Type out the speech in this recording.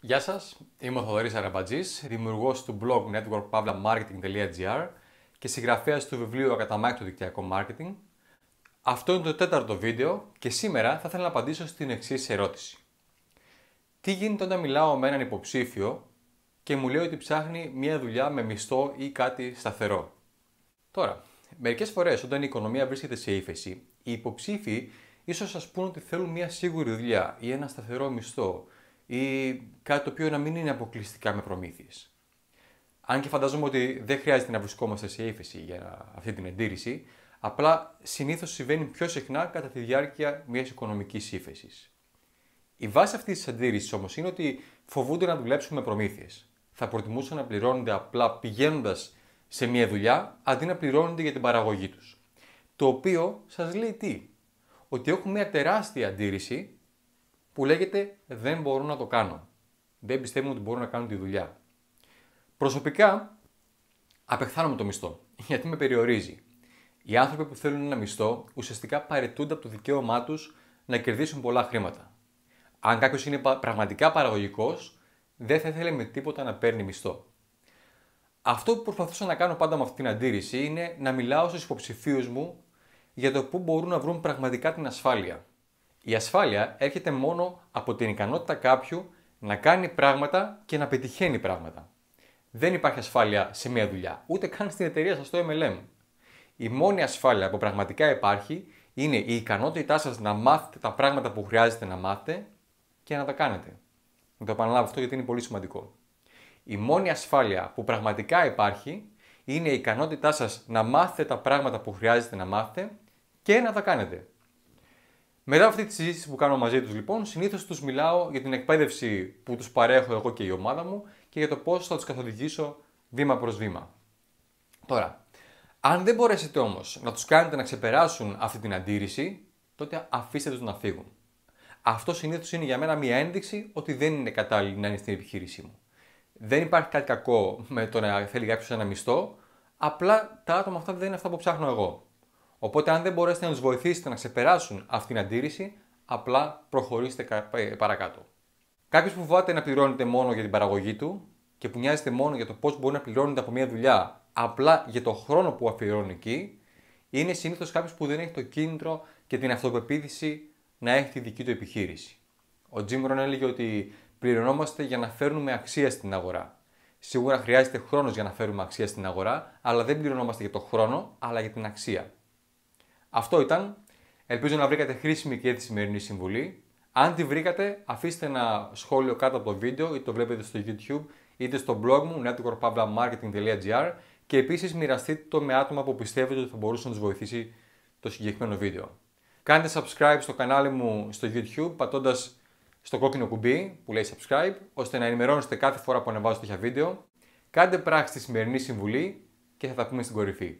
Γεια σας, είμαι ο Θοδωρής Αραμπατζής, δημιουργός του blog network-marketing.gr και συγγραφέας του βιβλίου Ακαταμάκητο Δικτυακό Μάρκετινγκ. Αυτό είναι το τέταρτο βίντεο και σήμερα θα ήθελα να απαντήσω στην εξής ερώτηση. Τι γίνεται όταν μιλάω με έναν υποψήφιο και μου λέει ότι ψάχνει μια δουλειά με μισθό ή κάτι σταθερό? Τώρα, μερικές φορές όταν η οικονομία βρίσκεται σε ύφεση, οι υποψήφοι ίσως σας πούν ότι θέλουν μια σίγουρη δουλειά ή ένα σταθερό μισθό ή κάτι το οποίο να μην είναι αποκλειστικά με προμήθειες. Αν και φαντάζομαι ότι δεν χρειάζεται να βρισκόμαστε σε ύφεση για αυτή την εντήρηση, απλά συνήθως συμβαίνει πιο συχνά κατά τη διάρκεια μιας οικονομικής ύφεσης. Η βάση αυτής της αντίρρησης όμως είναι ότι φοβούνται να δουλέψουν με προμήθειες. Θα προτιμούσαν να πληρώνονται απλά πηγαίνοντας σε μια δουλειά αντί να πληρώνονται για την παραγωγή τους. Το οποίο σας λέει τι? Ότι έχουν μια τεράστια αντίρρηση που λέγεται «δεν μπορώ να το κάνω». Δεν πιστεύουν ότι μπορούν να κάνουν τη δουλειά. Προσωπικά, απεχθάνομαι το μισθό, γιατί με περιορίζει. Οι άνθρωποι που θέλουν ένα μισθό ουσιαστικά παραιτούνται από το δικαίωμά τους να κερδίσουν πολλά χρήματα. Αν κάποιος είναι πραγματικά παραγωγικός, δεν θα ήθελε με τίποτα να παίρνει μισθό. Αυτό που προσπαθούσα να κάνω πάντα με αυτή την αντίρρηση είναι να μιλάω στους υποψηφίους μου για το πού μπορούν να βρουν πραγματικά την ασφάλεια. Η ασφάλεια έρχεται μόνο από την ικανότητα κάποιου να κάνει πράγματα και να πετυχαίνει πράγματα. Δεν υπάρχει ασφάλεια σε μια δουλειά, ούτε καν στην εταιρεία σας στο MLM. Η μόνη ασφάλεια που πραγματικά υπάρχει είναι η ικανότητά σας να μάθετε τα πράγματα που χρειάζεται να μάθετε και να τα κάνετε. Να το επαναλάβω αυτό γιατί είναι πολύ σημαντικό. Η μόνη ασφάλεια που πραγματικά υπάρχει είναι η ικανότητά σας να μάθετε τα πράγματα που χρειάζεται να μάθετε και να τα κάνετε. Μετά αυτή τη συζήτηση που κάνω μαζί τους, λοιπόν, συνήθως τους μιλάω για την εκπαίδευση που τους παρέχω εγώ και η ομάδα μου και για το πώς θα τους καθοδηγήσω βήμα προς βήμα. Τώρα, αν δεν μπορέσετε όμως να τους κάνετε να ξεπεράσουν αυτή την αντίρρηση, τότε αφήστε τους να φύγουν. Αυτό συνήθως είναι για μένα μία ένδειξη ότι δεν είναι κατάλληλη να είναι στην επιχείρησή μου. Δεν υπάρχει κάτι κακό με το να θέλει κάποιος ένα μισθό, απλά τα άτομα αυτά δεν είναι αυτά που ψάχνω εγώ. Οπότε, αν δεν μπορέσετε να τους βοηθήσετε να ξεπεράσουν αυτήν την αντίρρηση, απλά προχωρήστε παρακάτω. Κάποιος που φοβάται να πληρώνεται μόνο για την παραγωγή του και που νοιάζεται μόνο για το πώς μπορεί να πληρώνεται από μια δουλειά, απλά για το χρόνο που αφιερώνει εκεί, είναι συνήθως κάποιος που δεν έχει το κίνητρο και την αυτοπεποίθηση να έχει τη δική του επιχείρηση. Ο Jim Rohn έλεγε ότι πληρωνόμαστε για να φέρνουμε αξία στην αγορά. Σίγουρα χρειάζεται χρόνος για να φέρουμε αξία στην αγορά, αλλά δεν πληρωνόμαστε για το χρόνο, αλλά για την αξία. Αυτό ήταν. Ελπίζω να βρήκατε χρήσιμη και τη σημερινή συμβουλή. Αν τη βρήκατε, αφήστε ένα σχόλιο κάτω από το βίντεο, είτε το βλέπετε στο YouTube, είτε στο blog μου, network-marketing.gr, και επίσης μοιραστείτε το με άτομα που πιστεύετε ότι θα μπορούσε να τους βοηθήσει το συγκεκριμένο βίντεο. Κάντε subscribe στο κανάλι μου στο YouTube, πατώντας στο κόκκινο κουμπί που λέει subscribe, ώστε να ενημερώνεστε κάθε φορά που ανεβάζω τέτοια βίντεο. Κάντε πράξη τη σημερινή συμβουλή και θα τα πούμε στην κορυφή.